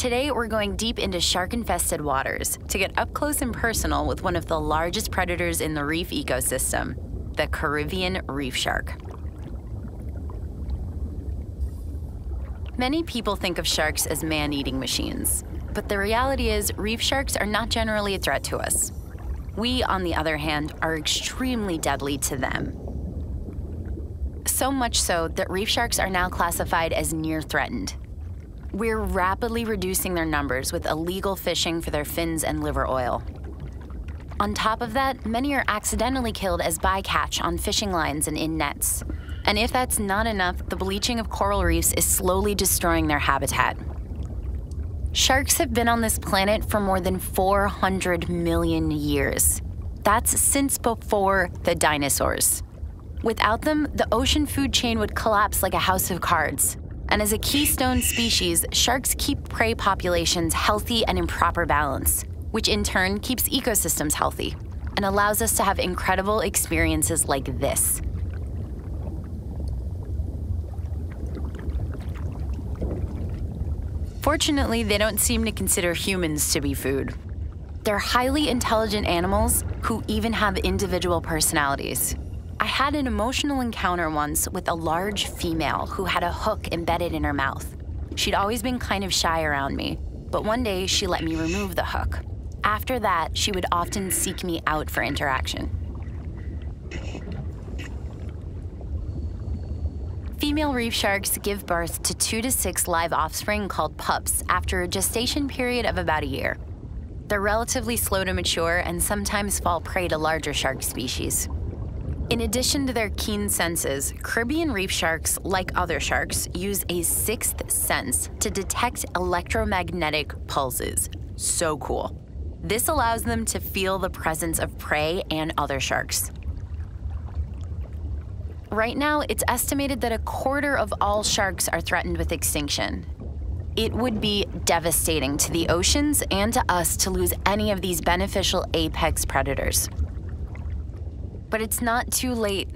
Today, we're going deep into shark-infested waters to get up close and personal with one of the largest predators in the reef ecosystem, the Caribbean reef shark. Many people think of sharks as man-eating machines, but the reality is reef sharks are not generally a threat to us. We, on the other hand, are extremely deadly to them. So much so that reef sharks are now classified as near-threatened. We're rapidly reducing their numbers with illegal fishing for their fins and liver oil. On top of that, many are accidentally killed as bycatch on fishing lines and in nets. And if that's not enough, the bleaching of coral reefs is slowly destroying their habitat. Sharks have been on this planet for more than 400 million years. That's since before the dinosaurs. Without them, the ocean food chain would collapse like a house of cards. And as a keystone species, sharks keep prey populations healthy and in proper balance, which in turn keeps ecosystems healthy and allows us to have incredible experiences like this. Fortunately, they don't seem to consider humans to be food. They're highly intelligent animals who even have individual personalities. I had an emotional encounter once with a large female who had a hook embedded in her mouth. She'd always been kind of shy around me, but one day she let me remove the hook. After that, she would often seek me out for interaction. Female reef sharks give birth to 2 to 6 live offspring called pups after a gestation period of about a year. They're relatively slow to mature and sometimes fall prey to larger shark species. In addition to their keen senses, Caribbean reef sharks, like other sharks, use a 6th sense to detect electromagnetic pulses. So cool. This allows them to feel the presence of prey and other sharks. Right now, it's estimated that 1/4 of all sharks are threatened with extinction. It would be devastating to the oceans and to us to lose any of these beneficial apex predators. But it's not too late.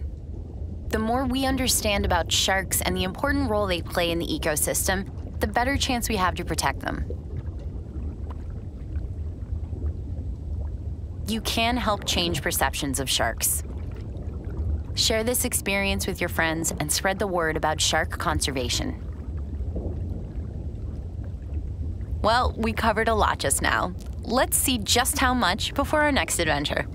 The more we understand about sharks and the important role they play in the ecosystem, the better chance we have to protect them. You can help change perceptions of sharks. Share this experience with your friends and spread the word about shark conservation. Well, we covered a lot just now. Let's see just how much before our next adventure.